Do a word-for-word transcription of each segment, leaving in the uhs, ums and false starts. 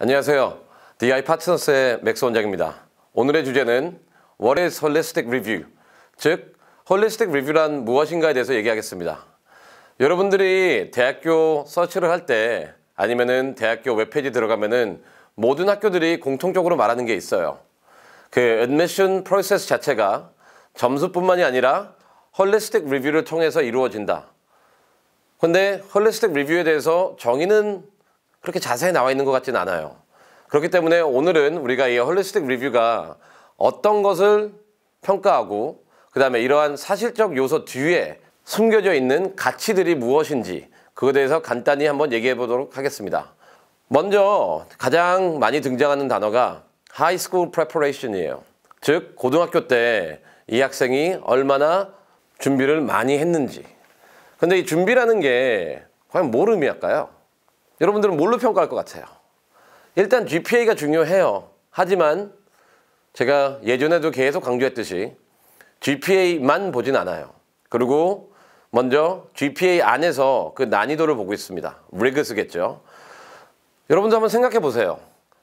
안녕하세요. 디아이 파트너스의 맥스 원장입니다. 오늘의 주제는 What is Holistic Review? 즉, Holistic Review란 무엇인가에 대해서 얘기하겠습니다. 여러분들이 대학교 서치를 할 때 아니면은 대학교 웹페이지 들어가면은 모든 학교들이 공통적으로 말하는 게 있어요. 그 Admission Process 자체가 점수뿐만이 아니라 Holistic Review를 통해서 이루어진다. 근데 Holistic Review에 대해서 정의는 그렇게 자세히 나와 있는 것 같지는 않아요. 그렇기 때문에 오늘은 우리가 이 홀리스틱 리뷰가 어떤 것을 평가하고 그 다음에 이러한 사실적 요소 뒤에 숨겨져 있는 가치들이 무엇인지 그거에 대해서 간단히 한번 얘기해 보도록 하겠습니다. 먼저 가장 많이 등장하는 단어가 하이스쿨 프레퍼레이션이에요. 즉 고등학교 때 이 학생이 얼마나 준비를 많이 했는지. 근데 이 준비라는 게 과연 뭘 의미할까요? 여러분들은 뭘로 평가할 것 같아요? 일단 지피에이가 중요해요. 하지만 제가 예전에도 계속 강조했듯이 지피에이만 보진 않아요. 그리고 먼저 지피에이 안에서 그 난이도를 보고 있습니다. 리그스겠죠. 여러분도 한번 생각해 보세요.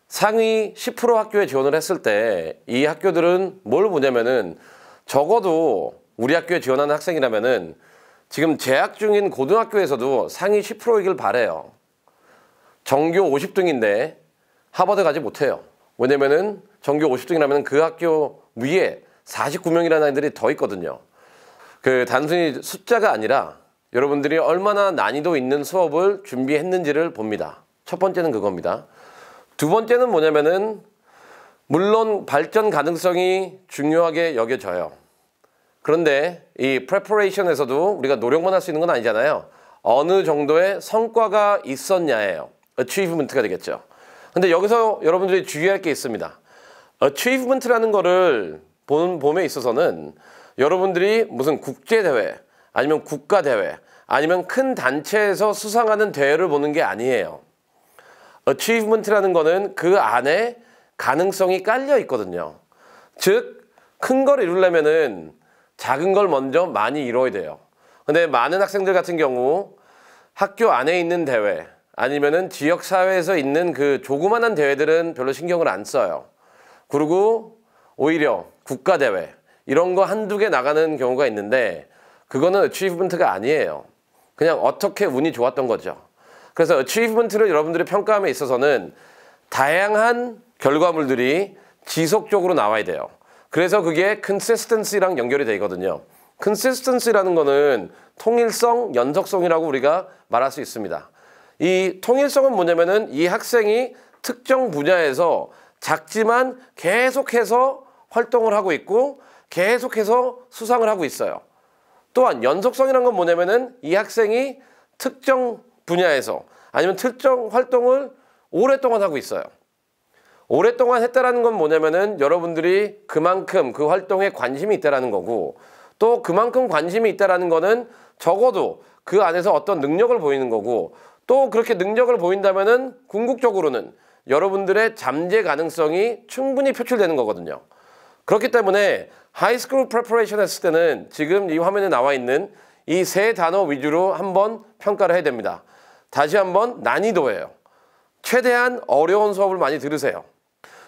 상위 십 퍼센트 학교에 지원을 했을 때 이 학교들은 뭘 보냐면은 적어도 우리 학교에 지원하는 학생이라면은 지금 재학 중인 고등학교에서도 상위 십 퍼센트이길 바래요. 전교 오십 등인데 하버드 가지 못해요. 왜냐면은 전교 오십 등이라면 그 학교 위에 사십구 명이라는 아이들이 더 있거든요. 그 단순히 숫자가 아니라 여러분들이 얼마나 난이도 있는 수업을 준비했는지를 봅니다. 첫 번째는 그겁니다. 두 번째는 뭐냐면은 물론 발전 가능성이 중요하게 여겨져요. 그런데 이 프레퍼레이션에서도 우리가 노력만 할 수 있는 건 아니잖아요. 어느 정도의 성과가 있었냐예요. 어치브먼트가 되겠죠. 근데 여기서 여러분들이 주의할 게 있습니다. 어치브먼트라는 거를 보는 봄에 있어서는 여러분들이 무슨 국제대회 아니면 국가대회 아니면 큰 단체에서 수상하는 대회를 보는 게 아니에요. 어치브먼트라는 거는 그 안에 가능성이 깔려 있거든요. 즉, 큰 걸 이루려면은 작은 걸 먼저 많이 이루어야 돼요. 근데 많은 학생들 같은 경우 학교 안에 있는 대회 아니면은 지역사회에서 있는 그 조그만한 대회들은 별로 신경을 안 써요. 그리고 오히려 국가대회 이런 거 한두 개 나가는 경우가 있는데 그거는 어치브먼트가 아니에요. 그냥 어떻게 운이 좋았던 거죠. 그래서 어치브먼트를 여러분들이 평가함에 있어서는 다양한 결과물들이 지속적으로 나와야 돼요. 그래서 그게 consistency랑 연결이 되거든요. consistency라는 거는 통일성, 연속성이라고 우리가 말할 수 있습니다. 이 통일성은 뭐냐면은 이 학생이 특정 분야에서 작지만 계속해서 활동을 하고 있고 계속해서 수상을 하고 있어요. 또한 연속성이란 건 뭐냐면은 이 학생이 특정 분야에서 아니면 특정 활동을 오랫동안 하고 있어요. 오랫동안 했다라는 건 뭐냐면은 여러분들이 그만큼 그 활동에 관심이 있다라는 거고 또 그만큼 관심이 있다라는 거는 적어도 그 안에서 어떤 능력을 보이는 거고 또 그렇게 능력을 보인다면은 궁극적으로는 여러분들의 잠재 가능성이 충분히 표출되는 거거든요. 그렇기 때문에 하이스쿨 프레퍼레이션 했을 때는 지금 이 화면에 나와 있는 이 세 단어 위주로 한번 평가를 해야 됩니다. 다시 한번 난이도예요. 최대한 어려운 수업을 많이 들으세요.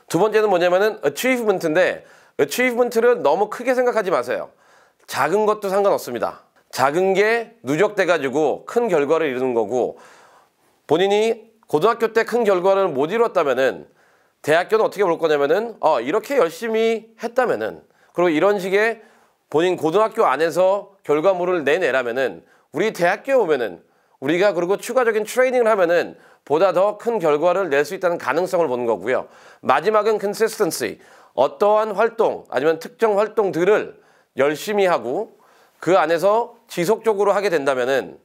두 번째는 뭐냐면은 achievement인데 achievement를 너무 크게 생각하지 마세요. 작은 것도 상관없습니다. 작은 게 누적돼가지고 큰 결과를 이루는 거고 본인이 고등학교 때 큰 결과를 못 이뤘다면은 대학교는 어떻게 볼 거냐면은 어 이렇게 열심히 했다면은 그리고 이런 식의 본인 고등학교 안에서 결과물을 내내라면은 우리 대학교에 오면은 우리가 그리고 추가적인 트레이닝을 하면은 보다 더 큰 결과를 낼 수 있다는 가능성을 보는 거고요. 마지막은 consistency. 어떠한 활동 아니면 특정 활동들을 열심히 하고 그 안에서 지속적으로 하게 된다면은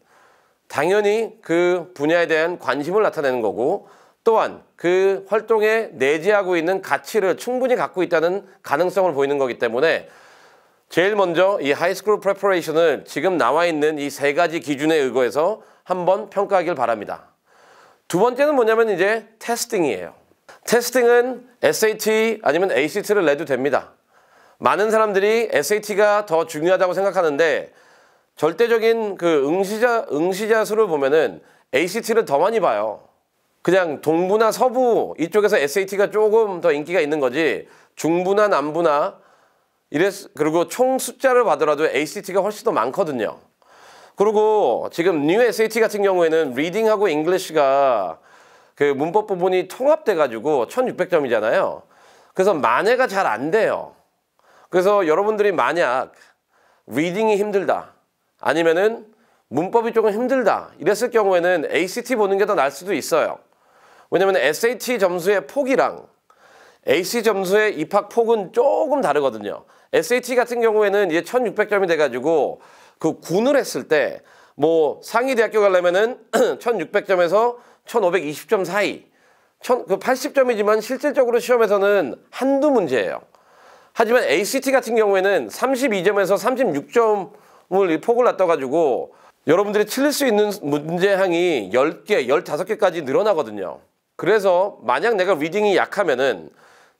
당연히 그 분야에 대한 관심을 나타내는 거고 또한 그 활동에 내재하고 있는 가치를 충분히 갖고 있다는 가능성을 보이는 거기 때문에 제일 먼저 이 하이스쿨 프레퍼레이션을 지금 나와 있는 이 세 가지 기준에 의거해서 한번 평가하길 바랍니다. 두 번째는 뭐냐면 이제 테스팅이에요. 테스팅은 에스에이티 아니면 에이씨티를 내도 됩니다. 많은 사람들이 에스에이티가 더 중요하다고 생각하는데 절대적인 그 응시자, 응시자 수를 보면은 에이씨티를 더 많이 봐요. 그냥 동부나 서부 이쪽에서 에스에이티가 조금 더 인기가 있는 거지 중부나 남부나 이랬, 그리고 총 숫자를 봐더라도 에이씨티가 훨씬 더 많거든요. 그리고 지금 뉴 에스에이티 같은 경우에는 리딩하고 잉글리시가 그 문법 부분이 통합돼가지고 천육백 점이잖아요. 그래서 만회가 잘 안 돼요. 그래서 여러분들이 만약 리딩이 힘들다 아니면은 문법이 조금 힘들다 이랬을 경우에는 에이씨티 보는 게 더 나을 수도 있어요. 왜냐면 에스에이티 점수의 폭이랑 에이씨티 점수의 입학 폭은 조금 다르거든요. 에스에이티 같은 경우에는 이제 천육백 점이 돼가지고 그 군을 했을 때 뭐 상위 대학교 가려면은 천육백 점에서 천오백이십 점 사이 그 팔십 점이지만 실질적으로 시험에서는 한두 문제예요. 하지만 에이씨티 같은 경우에는 삼십이 점에서 삼십육 점을 폭을 놔둬가지고 여러분들이 틀릴 수 있는 문제항이 열 개, 열다섯 개까지 늘어나거든요. 그래서 만약 내가 리딩이 약하면은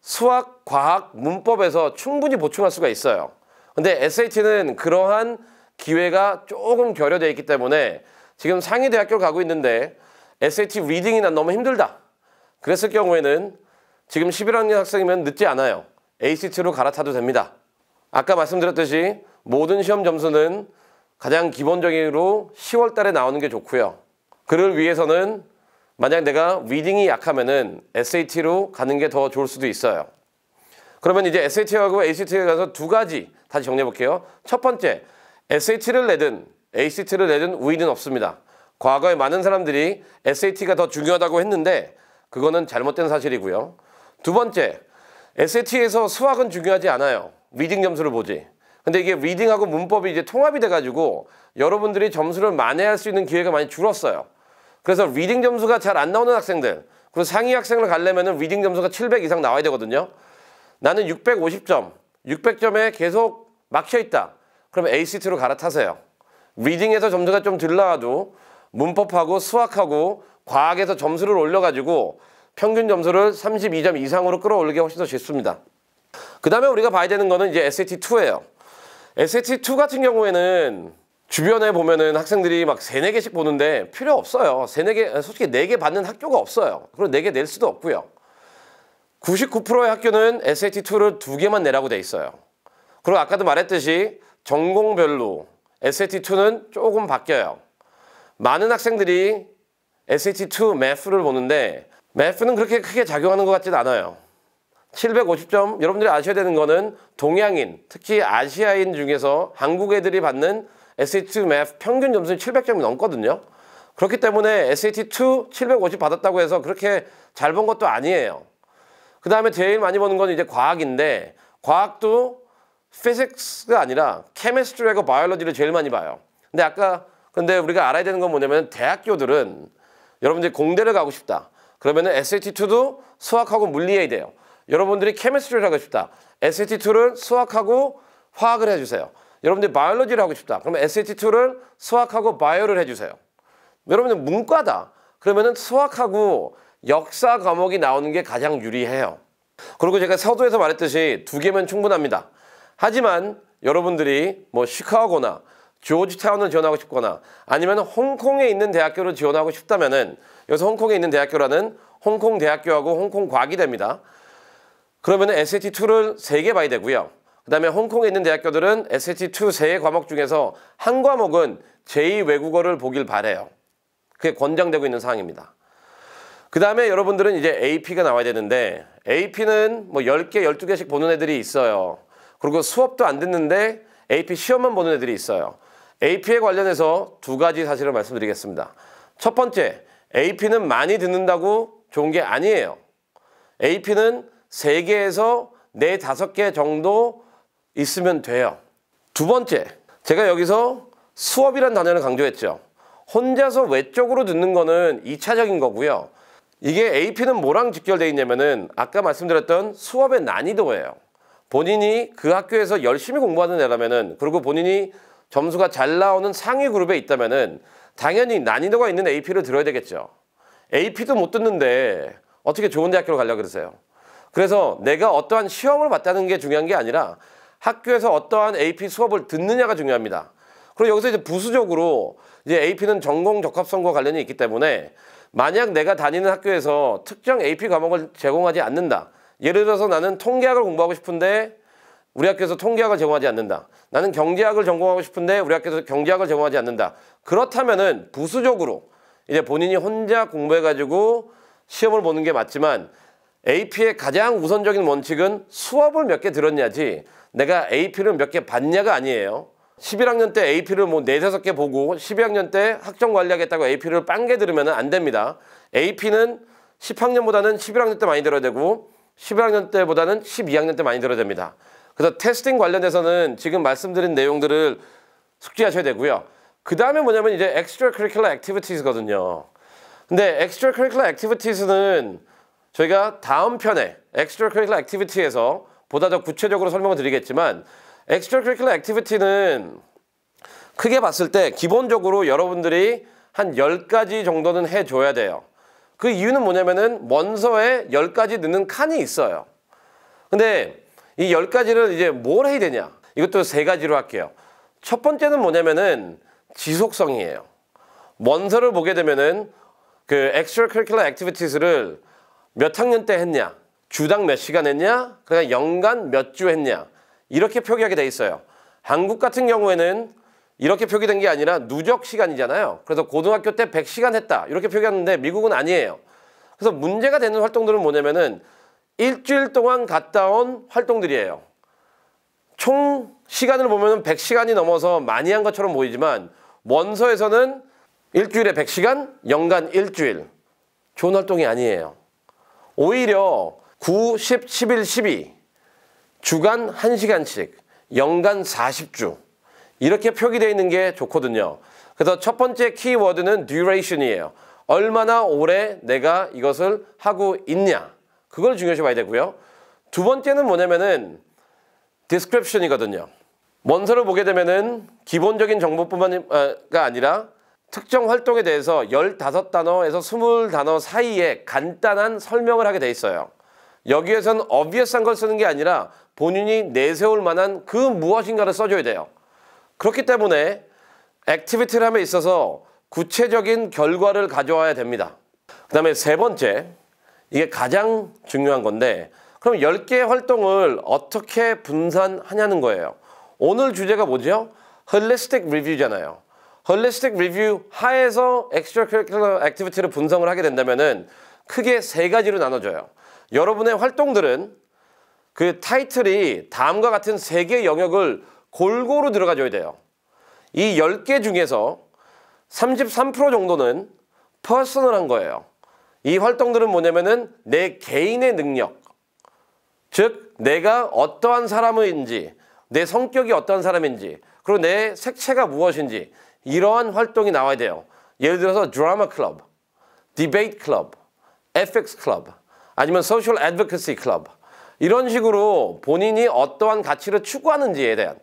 수학, 과학, 문법에서 충분히 보충할 수가 있어요. 근데 에스에이티는 그러한 기회가 조금 결여되어 있기 때문에 지금 상위 대학교 가고 있는데 에스에이티 리딩이 난 너무 힘들다. 그랬을 경우에는 지금 십일 학년 학생이면 늦지 않아요. 에이씨티로 갈아타도 됩니다. 아까 말씀드렸듯이 모든 시험 점수는 가장 기본적으로 시월 달에 나오는 게 좋고요. 그를 위해서는 만약 내가 리딩이 약하면은 에스에이티로 가는 게 더 좋을 수도 있어요. 그러면 이제 에스에이티하고 에이씨티에 가서 두 가지 다시 정리해 볼게요. 첫 번째, 에스에이티를 내든 에이씨티를 내든 우위는 없습니다. 과거에 많은 사람들이 에스에이티가 더 중요하다고 했는데 그거는 잘못된 사실이고요. 두 번째, 에스에이티에서 수학은 중요하지 않아요. 리딩 점수를 보지. 근데 이게 리딩하고 문법이 이제 통합이 돼가지고 여러분들이 점수를 만회할 수 있는 기회가 많이 줄었어요. 그래서 리딩 점수가 잘 안 나오는 학생들, 그리고 상위 학생을 가려면은 리딩 점수가 칠백 이상 나와야 되거든요. 나는 육백오십 점, 육백 점에 계속 막혀있다. 그럼 에이씨티로 갈아타세요. 리딩에서 점수가 좀 덜 나와도 문법하고 수학하고 과학에서 점수를 올려가지고 평균 점수를 삼십이 점 이상으로 끌어올리기 훨씬 더 쉽습니다. 그 다음에 우리가 봐야 되는 거는 이제 에스에이티 투예요. 에스에이티 투 같은 경우에는 주변에 보면은 학생들이 막 세네 개씩 보는데 필요 없어요. 세네 개, 솔직히 네 개 받는 학교가 없어요. 그리고 네 개 낼 수도 없고요. 구십구 퍼센트의 학교는 에스에이티 투를 두 개만 내라고 돼 있어요. 그리고 아까도 말했듯이 전공별로 에스에이티 투는 조금 바뀌어요. 많은 학생들이 에스에이티 투 매스를 보는데 매스는 그렇게 크게 작용하는 것 같지는 않아요. 칠백오십 점, 여러분들이 아셔야 되는 거는 동양인, 특히 아시아인 중에서 한국 애들이 받는 에스에이티 투 math 평균 점수는 칠백 점이 넘거든요. 그렇기 때문에 에스에이티 투 칠백오십 받았다고 해서 그렇게 잘 본 것도 아니에요. 그 다음에 제일 많이 보는 건 이제 과학인데, 과학도 physics가 아니라 chemistry하고 biology를 제일 많이 봐요. 근데 아까, 근데 우리가 알아야 되는 건 뭐냐면 대학교들은 여러분들이 공대를 가고 싶다. 그러면 에스에이티 투도 수학하고 물리해야 돼요. 여러분들이 케미스트리를 하고 싶다. 에스에이티 투를 수학하고 화학을 해주세요. 여러분들이 바이올로지를 하고 싶다. 그러면 에스에이티 투를 수학하고 바이오를 해주세요. 여러분들 문과다. 그러면은 수학하고 역사 과목이 나오는 게 가장 유리해요. 그리고 제가 서두에서 말했듯이 두 개면 충분합니다. 하지만 여러분들이 뭐 시카고나 조지타운을 지원하고 싶거나 아니면 홍콩에 있는 대학교를 지원하고 싶다면은 여기서 홍콩에 있는 대학교라는 홍콩 대학교하고 홍콩 과학이 됩니다. 그러면 에스에이티 투를 세 개 봐야 되고요. 그 다음에 홍콩에 있는 대학교들은 에스에이티 투 세 개 과목 중에서 한 과목은 제이 외국어를 보길 바래요. 그게 권장되고 있는 사항입니다. 그 다음에 여러분들은 이제 에이피가 나와야 되는데 에이피는 뭐 열 개, 열두 개씩 보는 애들이 있어요. 그리고 수업도 안 듣는데 에이피 시험만 보는 애들이 있어요. 에이피에 관련해서 두 가지 사실을 말씀드리겠습니다. 첫 번째, 에이피는 많이 듣는다고 좋은 게 아니에요. 에이피는 세 개에서 네, 다섯 개 정도 있으면 돼요. 두 번째, 제가 여기서 수업이란 단어를 강조했죠. 혼자서 외적으로 듣는 거는 이 차적인 거고요. 이게 에이피는 뭐랑 직결되어 있냐면은 아까 말씀드렸던 수업의 난이도예요. 본인이 그 학교에서 열심히 공부하는 애라면은, 그리고 본인이 점수가 잘 나오는 상위 그룹에 있다면은 당연히 난이도가 있는 에이피를 들어야 되겠죠. 에이피도 못 듣는데 어떻게 좋은 대학교로 가려고 그러세요? 그래서 내가 어떠한 시험을 봤다는 게 중요한 게 아니라 학교에서 어떠한 에이피 수업을 듣느냐가 중요합니다. 그리고 여기서 이제 부수적으로 이제 에이피는 전공 적합성과 관련이 있기 때문에 만약 내가 다니는 학교에서 특정 에이피 과목을 제공하지 않는다. 예를 들어서 나는 통계학을 공부하고 싶은데 우리 학교에서 통계학을 제공하지 않는다. 나는 경제학을 전공하고 싶은데 우리 학교에서 경제학을 제공하지 않는다. 그렇다면은 부수적으로 이제 본인이 혼자 공부해가지고 시험을 보는 게 맞지만 에이피의 가장 우선적인 원칙은 수업을 몇 개 들었냐지 내가 에이피를 몇 개 봤냐가 아니에요. 십일 학년 때 에이피를 뭐 네다섯 개 보고 십이 학년 때 학점 관리하겠다고 에이피를 빵개 들으면 안 됩니다. 에이피는 십 학년보다는 십일 학년 때 많이 들어야 되고 십일 학년 때보다는 십이 학년 때 많이 들어야 됩니다. 그래서 테스팅 관련해서는 지금 말씀드린 내용들을 숙지하셔야 되고요. 그 다음에 뭐냐면 이제 extracurricular activities거든요. 근데 extracurricular activities는 저희가 다음 편에 extracurricular activity에서 보다 더 구체적으로 설명을 드리겠지만 extracurricular activity는 크게 봤을 때 기본적으로 여러분들이 한 열 가지 정도는 해줘야 돼요. 그 이유는 뭐냐면은 원서에 열 가지 넣는 칸이 있어요. 근데 이 열 가지를 이제 뭘 해야 되냐? 이것도 세 가지로 할게요. 첫 번째는 뭐냐면은 지속성이에요. 원서를 보게 되면은 그 extracurricular activities를 몇 학년 때 했냐, 주당 몇 시간 했냐, 그러니까 연간 몇 주 했냐 이렇게 표기하게 돼 있어요. 한국 같은 경우에는 이렇게 표기된 게 아니라 누적 시간이잖아요. 그래서 고등학교 때 백 시간 했다 이렇게 표기하는데 미국은 아니에요. 그래서 문제가 되는 활동들은 뭐냐면은 일주일 동안 갔다 온 활동들이에요. 총 시간을 보면 백 시간이 넘어서 많이 한 것처럼 보이지만 원서에서는 일주일에 백 시간, 연간 일주일. 좋은 활동이 아니에요. 오히려 구, 십, 십일, 십이 주간 한 시간씩, 연간 사십 주 이렇게 표기되어 있는 게 좋거든요. 그래서 첫 번째 키워드는 duration이에요. 얼마나 오래 내가 이것을 하고 있냐. 그걸 중요시 봐야 되고요. 두 번째는 뭐냐면은 description이거든요. 원서를 보게 되면은 기본적인 정보뿐만가 아니라 특정 활동에 대해서 열다섯 단어에서 이십 단어 사이에 간단한 설명을 하게 돼 있어요. 여기에선 obvious한 걸 쓰는 게 아니라 본인이 내세울 만한 그 무엇인가를 써줘야 돼요. 그렇기 때문에 액티비티를 함에 있어서 구체적인 결과를 가져와야 됩니다. 그 다음에 세 번째, 이게 가장 중요한 건데 그럼 열 개의 활동을 어떻게 분산하냐는 거예요. 오늘 주제가 뭐죠? Holistic Review잖아요. Holistic Review 하에서 Extracurricular Activity를 분석을 하게 된다면은 크게 세 가지로 나눠져요. 여러분의 활동들은 그 타이틀이 다음과 같은 세 개의 영역을 골고루 들어가줘야 돼요. 이 열 개 중에서 삼십삼 퍼센트 정도는 퍼스널한 거예요. 이 활동들은 뭐냐면은 내 개인의 능력, 즉 내가 어떠한 사람인지, 내 성격이 어떠한 사람인지, 그리고 내 색채가 무엇인지 이러한 활동이 나와야 돼요. 예를 들어서 드라마 클럽, 디베이트 클럽, 에픽스 클럽, 아니면 소셜 애드버커시 클럽 이런 식으로 본인이 어떠한 가치를 추구하는지에 대한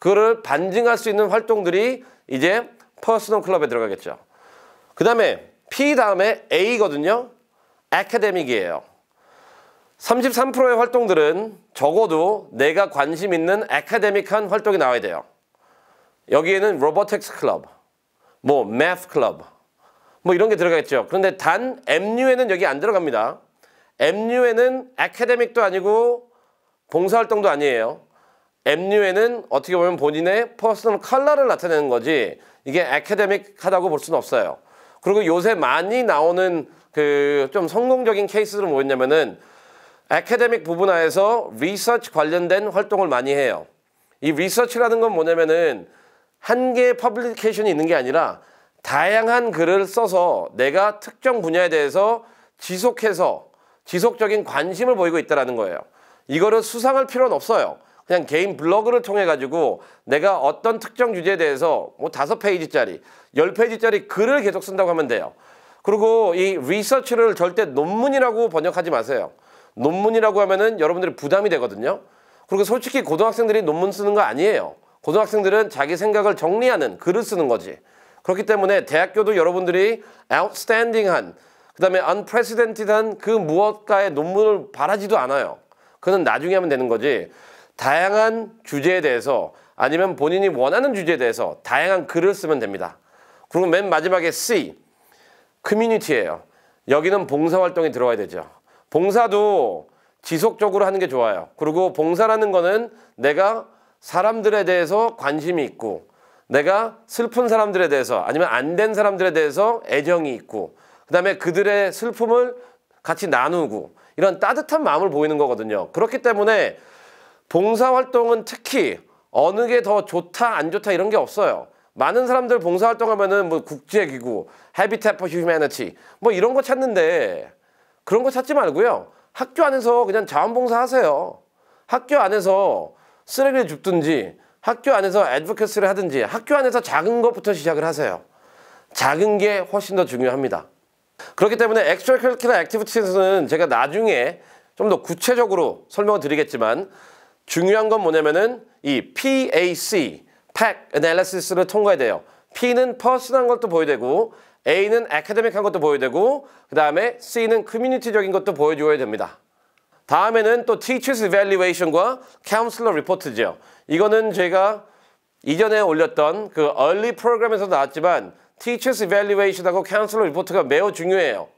그거를 반증할 수 있는 활동들이 이제 퍼스널 클럽에 들어가겠죠. 그 다음에 P 다음에 A거든요. 아카데믹이에요. 삼십삼 퍼센트의 활동들은 적어도 내가 관심 있는 아카데믹한 활동이 나와야 돼요. 여기에는 로보틱스 클럽, 뭐 매스 클럽, 뭐 이런 게 들어가겠죠. 그런데 단 엠유에는 여기 안 들어갑니다. 엠유에는 아카데믹도 아니고 봉사활동도 아니에요. 엠유에는 어떻게 보면 본인의 퍼스널 컬러를 나타내는 거지 이게 아카데믹하다고 볼 수는 없어요. 그리고 요새 많이 나오는 그 좀 성공적인 케이스들은 뭐였냐면은 아카데믹 부분 하에서 리서치 관련된 활동을 많이 해요. 이 리서치라는 건 뭐냐면은 한 개의 퍼블리케이션이 있는 게 아니라 다양한 글을 써서 내가 특정 분야에 대해서 지속해서 지속적인 관심을 보이고 있다는 거예요. 이거를 수상할 필요는 없어요. 그냥 개인 블로그를 통해 가지고 내가 어떤 특정 주제에 대해서 뭐 다섯 페이지짜리, 열 페이지짜리 글을 계속 쓴다고 하면 돼요. 그리고 이 리서치를 절대 논문이라고 번역하지 마세요. 논문이라고 하면은 여러분들이 부담이 되거든요. 그리고 솔직히 고등학생들이 논문 쓰는 거 아니에요. 고등학생들은 자기 생각을 정리하는 글을 쓰는 거지. 그렇기 때문에 대학교도 여러분들이 outstanding한, 그 다음에 unprecedented한 그 무엇가의 논문을 바라지도 않아요. 그건 나중에 하면 되는 거지. 다양한 주제에 대해서 아니면 본인이 원하는 주제에 대해서 다양한 글을 쓰면 됩니다. 그리고 맨 마지막에 C, 커뮤니티예요. 여기는 봉사활동이 들어가야 되죠. 봉사도 지속적으로 하는 게 좋아요. 그리고 봉사라는 거는 내가 사람들에 대해서 관심이 있고, 내가 슬픈 사람들에 대해서 아니면 안 된 사람들에 대해서 애정이 있고, 그 다음에 그들의 슬픔을 같이 나누고, 이런 따뜻한 마음을 보이는 거거든요. 그렇기 때문에 봉사활동은 특히 어느 게 더 좋다 안 좋다 이런 게 없어요. 많은 사람들 봉사활동하면은 뭐 국제기구, Habitat for Humanity 뭐 이런 거 찾는데, 그런 거 찾지 말고요. 학교 안에서 그냥 자원봉사 하세요. 학교 안에서 쓰레기를 줍든지, 학교 안에서 애드보케이스를 하든지, 학교 안에서 작은 것부터 시작을 하세요. 작은 게 훨씬 더 중요합니다. 그렇기 때문에 엑스트라 커리큘러 액티비티에서는 제가 나중에 좀 더 구체적으로 설명을 드리겠지만, 중요한 건 뭐냐면은 이 피 에이 씨, 팩 애널리시스를 통과해야 돼요. P는 퍼스널한 것도 보여야 되고, A는 애카데믹한 것도 보여야 되고, 그 다음에 C는 커뮤니티적인 것도 보여줘야 됩니다. 다음에는 또 Teachers Evaluation과 Counselor Report죠. 이거는 제가 이전에 올렸던 그 Early 프로그램에서도 나왔지만 Teachers Evaluation하고 Counselor Report가 매우 중요해요.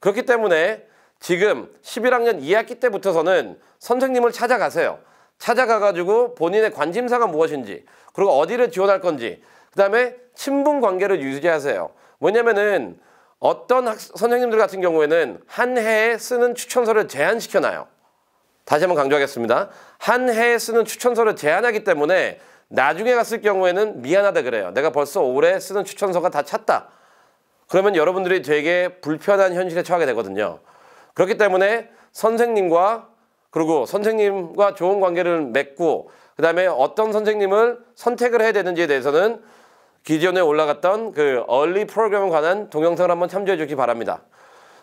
그렇기 때문에 지금 십일 학년 이 학기 때부터서는 선생님을 찾아가세요. 찾아가가지고 본인의 관심사가 무엇인지, 그리고 어디를 지원할 건지, 그 다음에 친분 관계를 유지하세요. 뭐냐면은 어떤 학, 선생님들 같은 경우에는 한 해에 쓰는 추천서를 제한시켜놔요. 다시 한번 강조하겠습니다. 한 해에 쓰는 추천서를 제한하기 때문에 나중에 갔을 경우에는 미안하다 그래요. 내가 벌써 올해 쓰는 추천서가 다 찼다. 그러면 여러분들이 되게 불편한 현실에 처하게 되거든요. 그렇기 때문에 선생님과, 그리고 선생님과 좋은 관계를 맺고, 그 다음에 어떤 선생님을 선택을 해야 되는지에 대해서는 기존에 올라갔던 그 얼리 프로그램에 관한 동영상을 한번 참조해 주시기 바랍니다.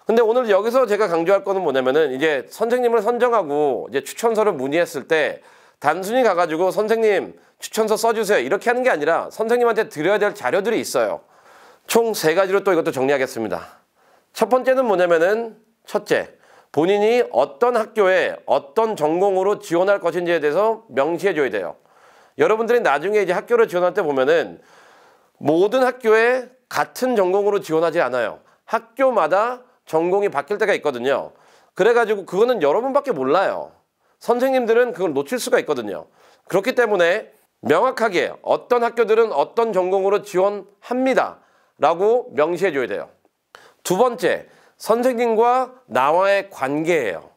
근데 오늘 여기서 제가 강조할 거는 뭐냐면은, 이제 선생님을 선정하고 이제 추천서를 문의했을 때 단순히 가가지고 선생님 추천서 써주세요 이렇게 하는 게 아니라 선생님한테 드려야 될 자료들이 있어요. 총 세 가지로 또 이것도 정리하겠습니다. 첫 번째는 뭐냐면은, 첫째, 본인이 어떤 학교에 어떤 전공으로 지원할 것인지에 대해서 명시해 줘야 돼요. 여러분들이 나중에 이제 학교를 지원할 때 보면은 모든 학교에 같은 전공으로 지원하지 않아요. 학교마다 전공이 바뀔 때가 있거든요. 그래가지고 그거는 여러분밖에 몰라요. 선생님들은 그걸 놓칠 수가 있거든요. 그렇기 때문에 명확하게 어떤 학교들은 어떤 전공으로 지원합니다 라고 명시해 줘야 돼요. 두 번째, 선생님과 나와의 관계예요.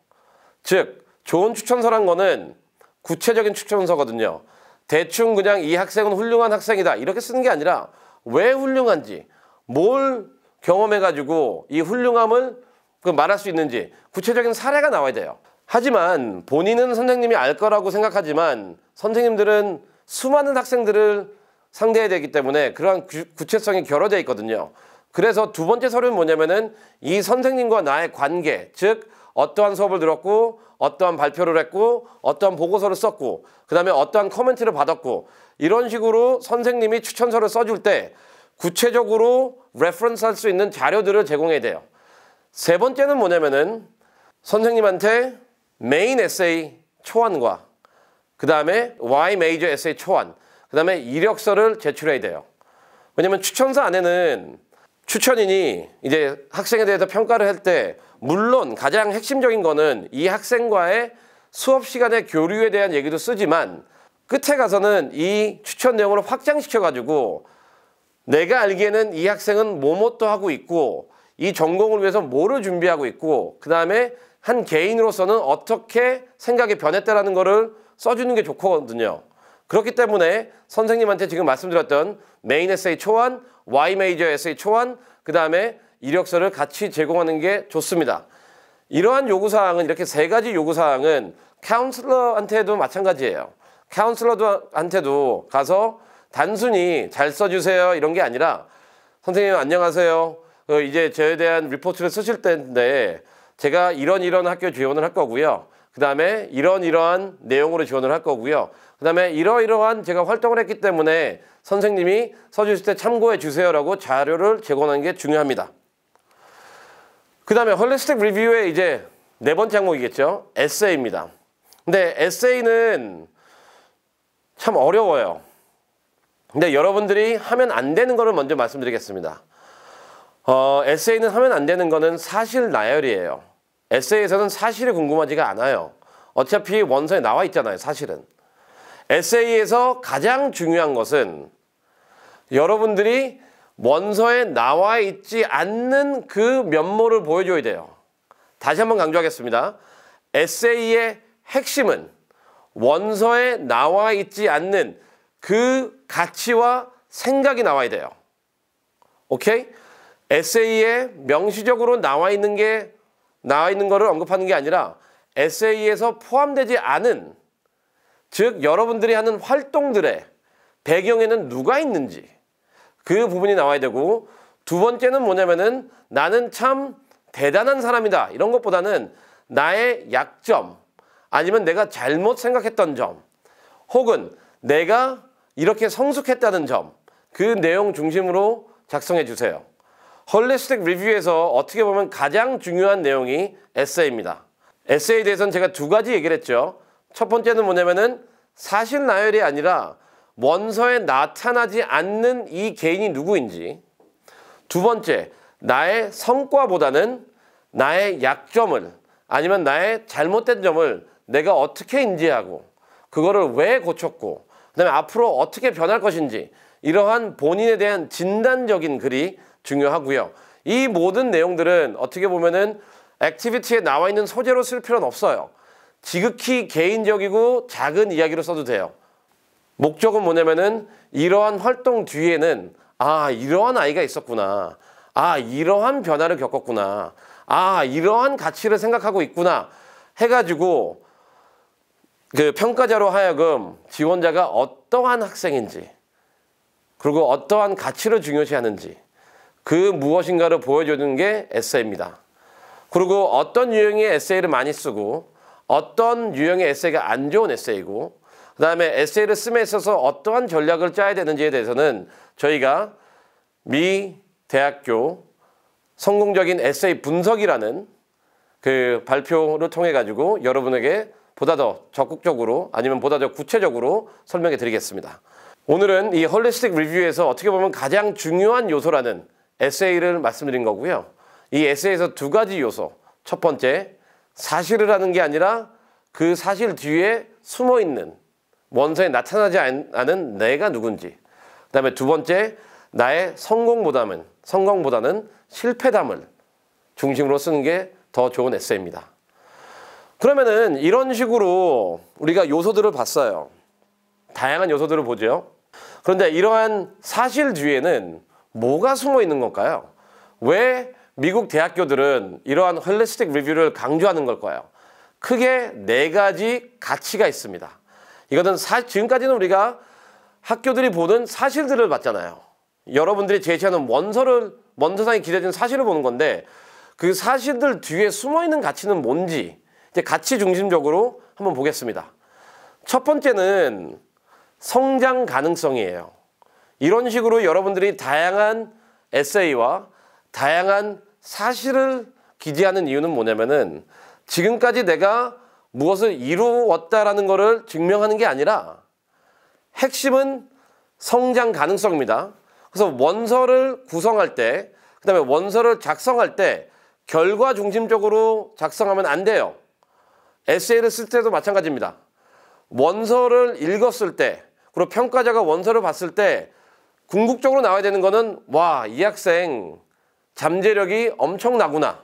즉, 좋은 추천서란 거는 구체적인 추천서거든요. 대충 그냥 이 학생은 훌륭한 학생이다 이렇게 쓰는 게 아니라 왜 훌륭한지, 뭘 경험해가지고 이 훌륭함을 그 말할 수 있는지 구체적인 사례가 나와야 돼요. 하지만 본인은 선생님이 알 거라고 생각하지만 선생님들은 수많은 학생들을 상대해야 되기 때문에 그러한 구체성이 결여되어 있거든요. 그래서 두 번째 서류는 뭐냐면은 이 선생님과 나의 관계, 즉 어떠한 수업을 들었고, 어떠한 발표를 했고, 어떠한 보고서를 썼고, 그 다음에 어떠한 커멘트를 받았고, 이런 식으로 선생님이 추천서를 써줄 때 구체적으로 레퍼런스 할 수 있는 자료들을 제공해야 돼요. 세 번째는 뭐냐면은 선생님한테 메인 에세이 초안과 그 다음에 와이 메이저 에세이 초안, 그 다음에 이력서를 제출해야 돼요. 왜냐면 추천서 안에는 추천인이 이제 학생에 대해서 평가를 할 때 물론 가장 핵심적인 거는 이 학생과의 수업 시간의 교류에 대한 얘기도 쓰지만, 끝에 가서는 이 추천 내용을 확장시켜 가지고 내가 알기에는 이 학생은 뭐뭐도 하고 있고, 이 전공을 위해서 뭐를 준비하고 있고, 그 다음에 한 개인으로서는 어떻게 생각이 변했다라는 거를 써주는 게 좋거든요. 그렇기 때문에 선생님한테 지금 말씀드렸던 메인 에세이 초안, 와이 메이저 에세이 초안, 그 다음에 이력서를 같이 제공하는 게 좋습니다. 이러한 요구사항은, 이렇게 세 가지 요구사항은 카운슬러한테도 마찬가지예요. 카운슬러한테도 가서 단순히 잘 써주세요 이런 게 아니라, 선생님 안녕하세요, 이제 저에 대한 리포트를 쓰실 때인데 제가 이런 이런 학교 지원을 할 거고요, 그 다음에 이런 이러한 내용으로 지원을 할 거고요, 그 다음에 이러이러한 제가 활동을 했기 때문에 선생님이 써주실 때 참고해 주세요 라고 자료를 제공하는 게 중요합니다. 그 다음에 홀리스틱 리뷰의 이제 네 번째 항목이겠죠. 에세이입니다. 근데 에세이는 참 어려워요. 근데 여러분들이 하면 안 되는 거를 먼저 말씀드리겠습니다. 어, 에세이는 하면 안 되는 거는 사실 나열이에요. 에세이에서는 사실이 궁금하지가 않아요. 어차피 원서에 나와 있잖아요, 사실은. 에세이에서 가장 중요한 것은 여러분들이 원서에 나와 있지 않는 그 면모를 보여줘야 돼요. 다시 한번 강조하겠습니다. 에세이의 핵심은 원서에 나와 있지 않는 그 가치와 생각이 나와야 돼요. 오케이? 에세이에 명시적으로 나와 있는 게 나와 있는 거를 언급하는 게 아니라 에세이에서 포함되지 않은, 즉 여러분들이 하는 활동들의 배경에는 누가 있는지 그 부분이 나와야 되고, 두 번째는 뭐냐면은 나는 참 대단한 사람이다 이런 것보다는 나의 약점, 아니면 내가 잘못 생각했던 점, 혹은 내가 이렇게 성숙했다는 점, 그 내용 중심으로 작성해 주세요. 홀리스틱 리뷰에서 어떻게 보면 가장 중요한 내용이 에세이입니다. 에세이에 대해서는 제가 두 가지 얘기를 했죠. 첫 번째는 뭐냐면은 사실 나열이 아니라 원서에 나타나지 않는 이 개인이 누구인지, 두 번째, 나의 성과보다는 나의 약점을, 아니면 나의 잘못된 점을 내가 어떻게 인지하고 그거를 왜 고쳤고 그다음에 앞으로 어떻게 변할 것인지, 이러한 본인에 대한 진단적인 글이 중요하고요. 이 모든 내용들은 어떻게 보면은 액티비티에 나와 있는 소재로 쓸 필요는 없어요. 지극히 개인적이고 작은 이야기로 써도 돼요. 목적은 뭐냐면은 이러한 활동 뒤에는 아, 이러한 아이가 있었구나. 아, 이러한 변화를 겪었구나. 아, 이러한 가치를 생각하고 있구나 해가지고 그 평가자로 하여금 지원자가 어떠한 학생인지, 그리고 어떠한 가치를 중요시하는지 그 무엇인가를 보여주는 게 에세이입니다. 그리고 어떤 유형의 에세이를 많이 쓰고 어떤 유형의 에세이가 안 좋은 에세이고, 그 다음에 에세이를 씀에 있어서 어떠한 전략을 짜야 되는지에 대해서는 저희가 미 대학교 성공적인 에세이 분석이라는 그 발표를 통해 가지고 여러분에게 보다 더 적극적으로, 아니면 보다 더 구체적으로 설명해 드리겠습니다. 오늘은 이 홀리스틱 리뷰에서 어떻게 보면 가장 중요한 요소라는 에세이를 말씀드린 거고요. 이 에세이에서 두 가지 요소, 첫 번째, 사실을 하는 게 아니라 그 사실 뒤에 숨어 있는, 원서에 나타나지 않은 내가 누군지, 그 다음에 두 번째, 나의 성공보다는 성공보다는 실패담을 중심으로 쓰는 게 더 좋은 에세이입니다. 그러면은 이런 식으로 우리가 요소들을 봤어요. 다양한 요소들을 보죠. 그런데 이러한 사실 뒤에는 뭐가 숨어 있는 걸까요? 왜 미국 대학교들은 이러한 홀리스틱 리뷰를 강조하는 걸까요? 크게 네 가지 가치가 있습니다. 이것은 사, 지금까지는 우리가 학교들이 보는 사실들을 봤잖아요. 여러분들이 제시하는 원서를, 원서상에 기대진 사실을 보는 건데, 그 사실들 뒤에 숨어있는 가치는 뭔지 이제 가치 중심적으로 한번 보겠습니다. 첫 번째는 성장 가능성이에요. 이런 식으로 여러분들이 다양한 에세이와 다양한 사실을 기재하는 이유는 뭐냐면은 지금까지 내가 무엇을 이루었다라는 것을 증명하는 게 아니라 핵심은 성장 가능성입니다. 그래서 원서를 구성할 때, 그 다음에 원서를 작성할 때 결과 중심적으로 작성하면 안 돼요. 에세이를 쓸 때도 마찬가지입니다. 원서를 읽었을 때, 그리고 평가자가 원서를 봤을 때 궁극적으로 나와야 되는 거는 와, 이 학생 잠재력이 엄청나구나.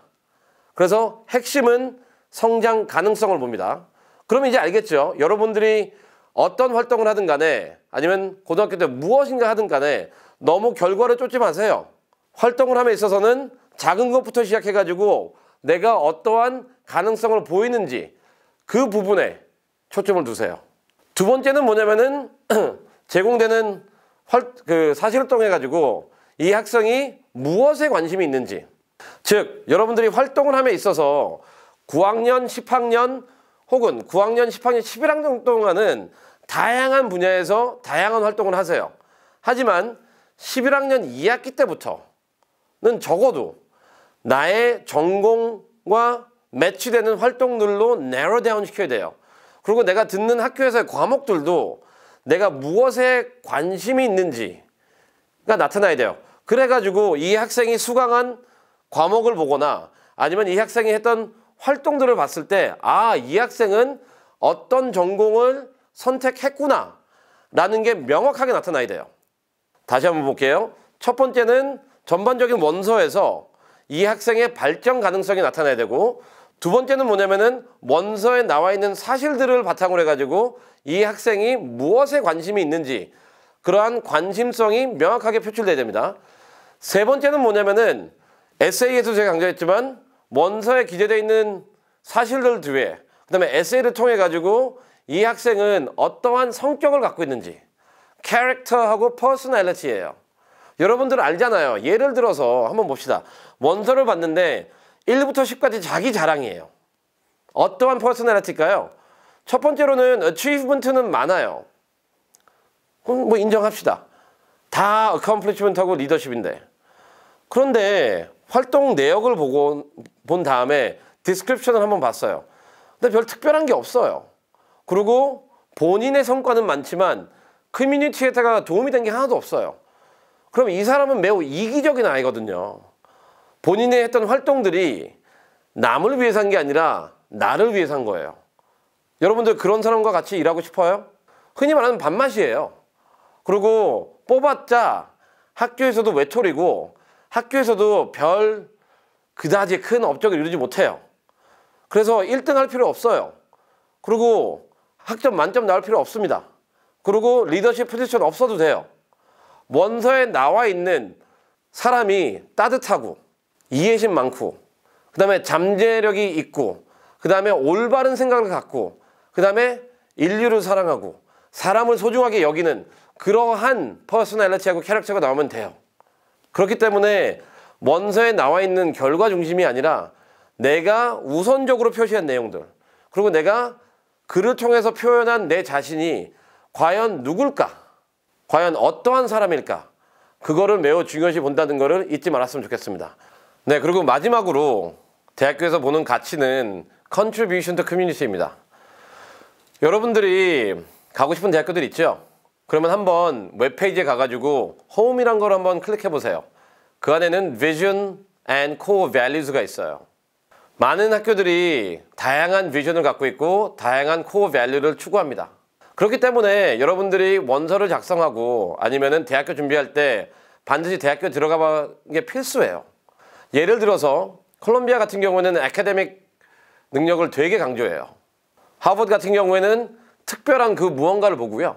그래서 핵심은 성장 가능성을 봅니다. 그럼 이제 알겠죠? 여러분들이 어떤 활동을 하든 간에, 아니면 고등학교 때 무엇인가 하든 간에 너무 결과를 쫓지 마세요. 활동을 함에 있어서는 작은 것부터 시작해가지고 내가 어떠한 가능성을 보이는지 그 부분에 초점을 두세요. 두 번째는 뭐냐면은 제공되는 활, 그 사실을 통해가지고 이 학생이 무엇에 관심이 있는지, 즉 여러분들이 활동을 함에 있어서 구학년, 십학년 혹은 구학년, 십학년, 십일학년 동안은 다양한 분야에서 다양한 활동을 하세요. 하지만 십일학년 이학기 때부터는 적어도 나의 전공과 매치되는 활동들로 narrow down 시켜야 돼요. 그리고 내가 듣는 학교에서의 과목들도 내가 무엇에 관심이 있는지가 나타나야 돼요. 그래가지고 이 학생이 수강한 과목을 보거나 아니면 이 학생이 했던 활동들을 봤을 때 아, 이 학생은 어떤 전공을 선택했구나 라는 게 명확하게 나타나야 돼요. 다시 한번 볼게요. 첫 번째는 전반적인 원서에서 이 학생의 발전 가능성이 나타나야 되고, 두 번째는 뭐냐면은 원서에 나와 있는 사실들을 바탕으로 해가지고 이 학생이 무엇에 관심이 있는지 그러한 관심성이 명확하게 표출돼야 됩니다. 세 번째는 뭐냐면은 에세이에서 제가 강조했지만 원서에 기재되어 있는 사실들 뒤에 그다음에 에세이를 통해 가지고 이 학생은 어떠한 성격을 갖고 있는지, 캐릭터하고 퍼스널리티예요. 여러분들 알잖아요. 예를 들어서 한번 봅시다. 원서를 봤는데 일부터 십까지 자기 자랑이에요. 어떠한 퍼스널리티일까요? 첫 번째로는 어치브먼트는 많아요. 그럼 뭐 인정합시다. 다 어컴플리시먼트하고 리더십인데. 그런데 활동 내역을 보고 본 다음에 디스크립션을 한번 봤어요. 근데 별 특별한 게 없어요. 그리고 본인의 성과는 많지만 커뮤니티에다가 도움이 된 게 하나도 없어요. 그럼 이 사람은 매우 이기적인 아이거든요. 본인의 했던 활동들이 남을 위해서 한 게 아니라 나를 위해서 한 거예요. 여러분들 그런 사람과 같이 일하고 싶어요? 흔히 말하는 밥맛이에요. 그리고 뽑았자 학교에서도 외톨이고 학교에서도 별 그다지 큰 업적을 이루지 못해요. 그래서 일 등 할 필요 없어요. 그리고 학점 만점 나올 필요 없습니다. 그리고 리더십 포지션 없어도 돼요. 원서에 나와 있는 사람이 따뜻하고 이해심 많고 그 다음에 잠재력이 있고 그 다음에 올바른 생각을 갖고 그 다음에 인류를 사랑하고 사람을 소중하게 여기는 그러한 퍼스널리티하고 캐릭터가 나오면 돼요. 그렇기 때문에 원서에 나와 있는 결과 중심이 아니라 내가 우선적으로 표시한 내용들, 그리고 내가 글을 통해서 표현한 내 자신이 과연 누굴까, 과연 어떠한 사람일까, 그거를 매우 중요시 본다는 거를 잊지 말았으면 좋겠습니다. 네, 그리고 마지막으로 대학교에서 보는 가치는 contribution to community입니다. 여러분들이 가고 싶은 대학교들 있죠? 그러면 한번 웹페이지에 가가지고 home이란 걸 한번 클릭해보세요. 그 안에는 vision and core values가 있어요. 많은 학교들이 다양한 비전을 갖고 있고 다양한 코어 밸류를 추구합니다. 그렇기 때문에 여러분들이 원서를 작성하고 아니면은 대학교 준비할 때 반드시 대학교 들어가는 게 필수예요. 예를 들어서 콜롬비아 같은 경우에는 아카데믹 능력을 되게 강조해요. 하버드 같은 경우에는 특별한 그 무언가를 보고요.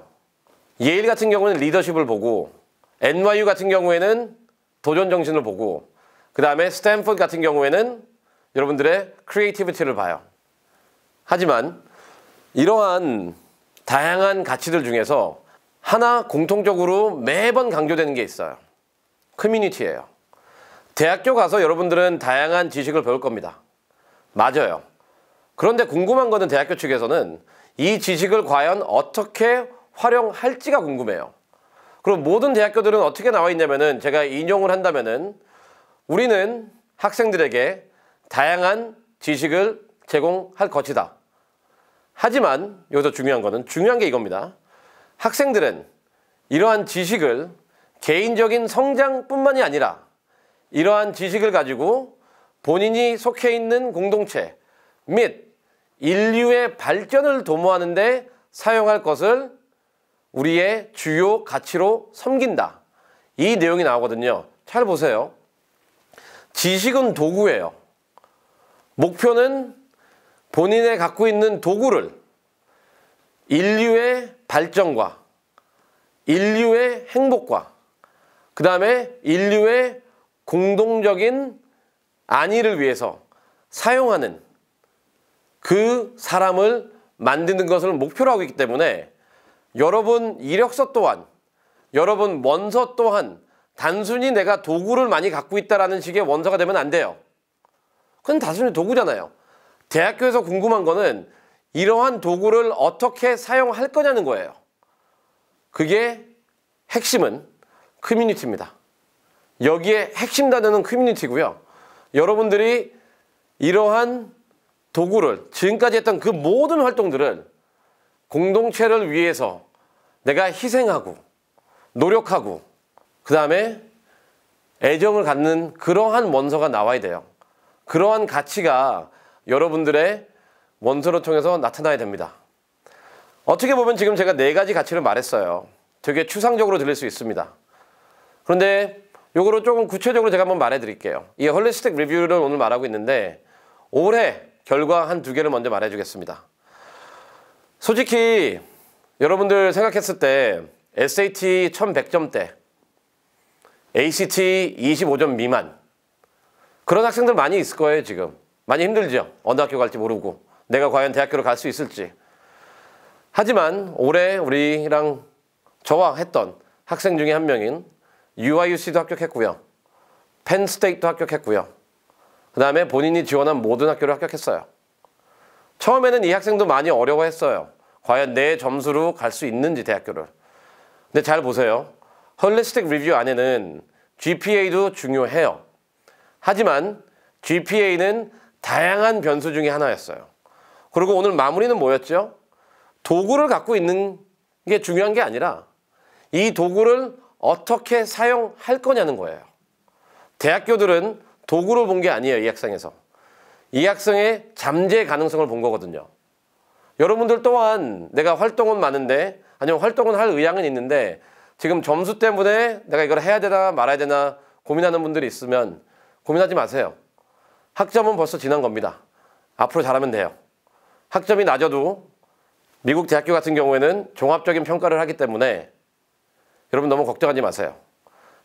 예일 같은 경우는 리더십을 보고, 엔와이유 같은 경우에는 도전 정신을 보고, 그 다음에 스탠포드 같은 경우에는 여러분들의 크리에이티비티를 봐요. 하지만 이러한 다양한 가치들 중에서 하나 공통적으로 매번 강조되는 게 있어요. 커뮤니티예요. 대학교 가서 여러분들은 다양한 지식을 배울 겁니다. 맞아요. 그런데 궁금한 거는 대학교 측에서는 이 지식을 과연 어떻게 활용할지가 궁금해요. 그럼 모든 대학교들은 어떻게 나와 있냐면은, 제가 인용을 한다면은, 우리는 학생들에게 다양한 지식을 제공할 것이다. 하지만 여기서 중요한 거는, 중요한 게 이겁니다. 학생들은 이러한 지식을 개인적인 성장뿐만이 아니라 이러한 지식을 가지고 본인이 속해 있는 공동체 및 인류의 발전을 도모하는 데 사용할 것을 우리의 주요 가치로 섬긴다. 이 내용이 나오거든요. 잘 보세요. 지식은 도구예요. 목표는 본인의 갖고 있는 도구를 인류의 발전과 인류의 행복과 그 다음에 인류의 공동적인 안위를 위해서 사용하는 그 사람을 만드는 것을 목표로 하고 있기 때문에 여러분 이력서 또한, 여러분 원서 또한 단순히 내가 도구를 많이 갖고 있다라는 식의 원서가 되면 안 돼요. 그건 단순히 도구잖아요. 대학교에서 궁금한 거는 이러한 도구를 어떻게 사용할 거냐는 거예요. 그게 핵심은 커뮤니티입니다. 여기에 핵심 단어는 커뮤니티고요. 여러분들이 이러한 도구를, 지금까지 했던 그 모든 활동들을 공동체를 위해서 내가 희생하고 노력하고 그 다음에 애정을 갖는 그러한 원서가 나와야 돼요. 그러한 가치가 여러분들의 원서를 통해서 나타나야 됩니다. 어떻게 보면 지금 제가 네 가지 가치를 말했어요. 되게 추상적으로 들릴 수 있습니다. 그런데 요거를 조금 구체적으로 제가 한번 말해드릴게요. 이 홀리스틱 리뷰를 오늘 말하고 있는데 올해 결과 한 두 개를 먼저 말해주겠습니다. 솔직히 여러분들 생각했을 때 에스에이티 천백 점대, 에이씨티 이십오 점 미만 그런 학생들 많이 있을 거예요. 지금 많이 힘들죠. 어느 학교 갈지 모르고 내가 과연 대학교를 갈 수 있을지. 하지만 올해 우리랑 저와 했던 학생 중에 한 명인 유아유씨도 합격했고요, 펜스테이트도 합격했고요, 그 다음에 본인이 지원한 모든 학교를 합격했어요. 처음에는 이 학생도 많이 어려워했어요. 과연 내 점수로 갈 수 있는지 대학교를. 근데 잘 보세요. 홀리스틱 리뷰 안에는 지피에이도 중요해요. 하지만 지피에이는 다양한 변수 중에 하나였어요. 그리고 오늘 마무리는 뭐였죠? 도구를 갖고 있는 게 중요한 게 아니라 이 도구를 어떻게 사용할 거냐는 거예요. 대학교들은 도구로 본 게 아니에요. 이 학생에서 이 학생의 잠재 가능성을 본 거거든요. 여러분들 또한 내가 활동은 많은데, 아니면 활동은 할 의향은 있는데 지금 점수 때문에 내가 이걸 해야 되나 말아야 되나 고민하는 분들이 있으면 고민하지 마세요. 학점은 벌써 지난 겁니다. 앞으로 잘하면 돼요. 학점이 낮아도 미국 대학교 같은 경우에는 종합적인 평가를 하기 때문에 여러분 너무 걱정하지 마세요.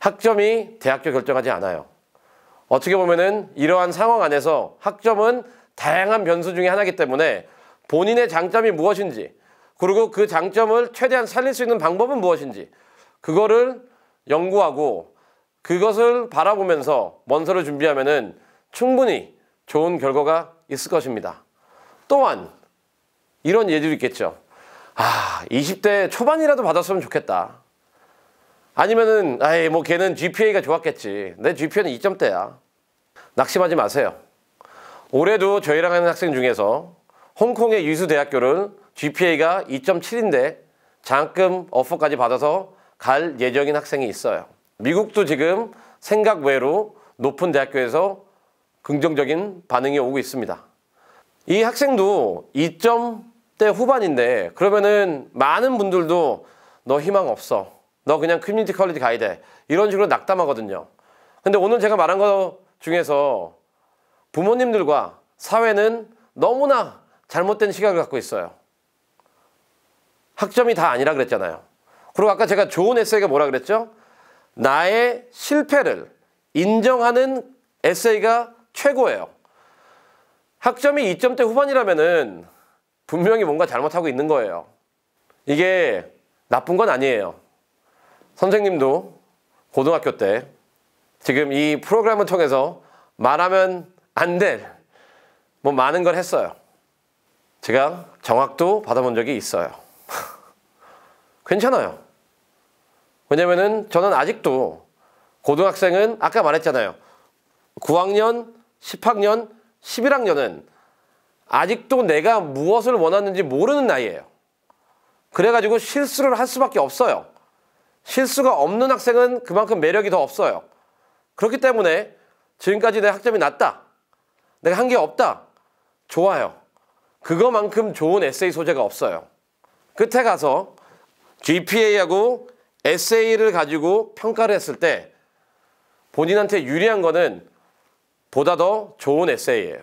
학점이 대학교 결정하지 않아요. 어떻게 보면은 이러한 상황 안에서 학점은 다양한 변수 중에 하나이기 때문에 본인의 장점이 무엇인지, 그리고 그 장점을 최대한 살릴 수 있는 방법은 무엇인지 그거를 연구하고 그것을 바라보면서 원서를 준비하면은 충분히 좋은 결과가 있을 것입니다. 또한 이런 예들이 있겠죠. 아, 이십 대 초반이라도 받았으면 좋겠다. 아니면은 아이 뭐 걔는 지피에이가 좋았겠지. 내 지피에이는 이 점대야. 낙심하지 마세요. 올해도 저희랑 하는 학생 중에서 홍콩의 유수대학교를 지피에이가 이 점 칠인데 장학금 어퍼까지 받아서 갈 예정인 학생이 있어요. 미국도 지금 생각 외로 높은 대학교에서 긍정적인 반응이 오고 있습니다. 이 학생도 이 점대 후반인데 그러면은 많은 분들도 너 희망 없어, 너 그냥 커뮤니티 컬리지 가야 돼, 이런 식으로 낙담하거든요. 근데 오늘 제가 말한 것 중에서 부모님들과 사회는 너무나 잘못된 시각을 갖고 있어요. 학점이 다 아니라 그랬잖아요. 그리고 아까 제가 좋은 에세이가 뭐라 그랬죠? 나의 실패를 인정하는 에세이가 최고예요. 학점이 이 점대 후반이라면은 분명히 뭔가 잘못하고 있는 거예요. 이게 나쁜 건 아니에요. 선생님도 고등학교 때 지금 이 프로그램을 통해서 말하면 안 될 뭐 많은 걸 했어요. 제가 정학도 받아본 적이 있어요. 괜찮아요. 왜냐면은 저는 아직도 고등학생은 아까 말했잖아요. 구 학년, 십 학년, 십일 학년은 아직도 내가 무엇을 원하는지 모르는 나이예요. 그래가지고 실수를 할 수밖에 없어요. 실수가 없는 학생은 그만큼 매력이 더 없어요. 그렇기 때문에 지금까지 내 학점이 낮다, 내가 한 게 없다, 좋아요. 그거만큼 좋은 에세이 소재가 없어요. 끝에 가서 지피에이하고 에세이를 가지고 평가를 했을 때 본인한테 유리한 거는 보다 더 좋은 에세이예요.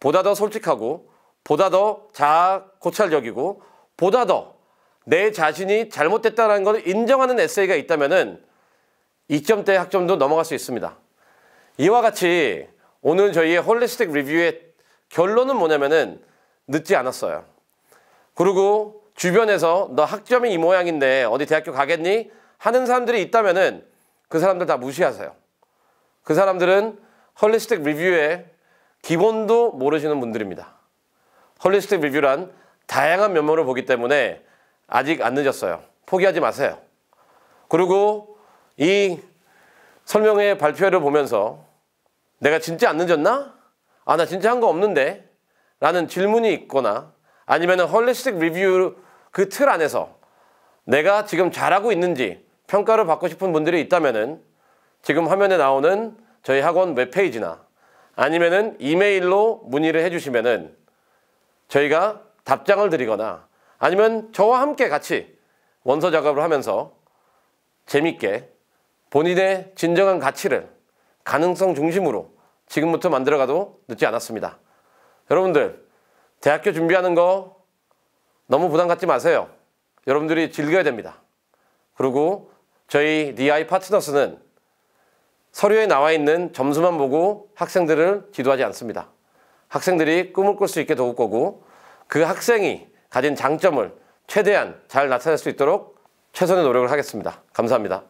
보다 더 솔직하고, 보다 더 자아 고찰적이고, 보다 더 내 자신이 잘못됐다는 걸 인정하는 에세이가 있다면은 이 점대 학점도 넘어갈 수 있습니다. 이와 같이 오늘 저희의 홀리스틱 리뷰의 결론은 뭐냐면은 늦지 않았어요. 그리고 주변에서 너 학점이 이 모양인데 어디 대학교 가겠니? 하는 사람들이 있다면은 그 사람들 다 무시하세요. 그 사람들은 홀리스틱 리뷰의 기본도 모르시는 분들입니다. 홀리스틱 리뷰란 다양한 면모를 보기 때문에 아직 안 늦었어요. 포기하지 마세요. 그리고 이 설명회 발표를 보면서 내가 진짜 안 늦었나? 아, 나 진짜 한 거 없는데? 라는 질문이 있거나, 아니면 홀리스틱 리뷰 그 틀 안에서 내가 지금 잘하고 있는지 평가를 받고 싶은 분들이 있다면은 지금 화면에 나오는 저희 학원 웹페이지나 아니면은 이메일로 문의를 해주시면은 저희가 답장을 드리거나 아니면 저와 함께 같이 원서 작업을 하면서 재밌게 본인의 진정한 가치를 가능성 중심으로 지금부터 만들어가도 늦지 않았습니다. 여러분들 대학교 준비하는 거 너무 부담 갖지 마세요. 여러분들이 즐겨야 됩니다. 그리고 저희 디아이 파트너스는 서류에 나와 있는 점수만 보고 학생들을 지도하지 않습니다. 학생들이 꿈을 꿀 수 있게 도울 거고 그 학생이 가진 장점을 최대한 잘 나타낼 수 있도록 최선의 노력을 하겠습니다. 감사합니다.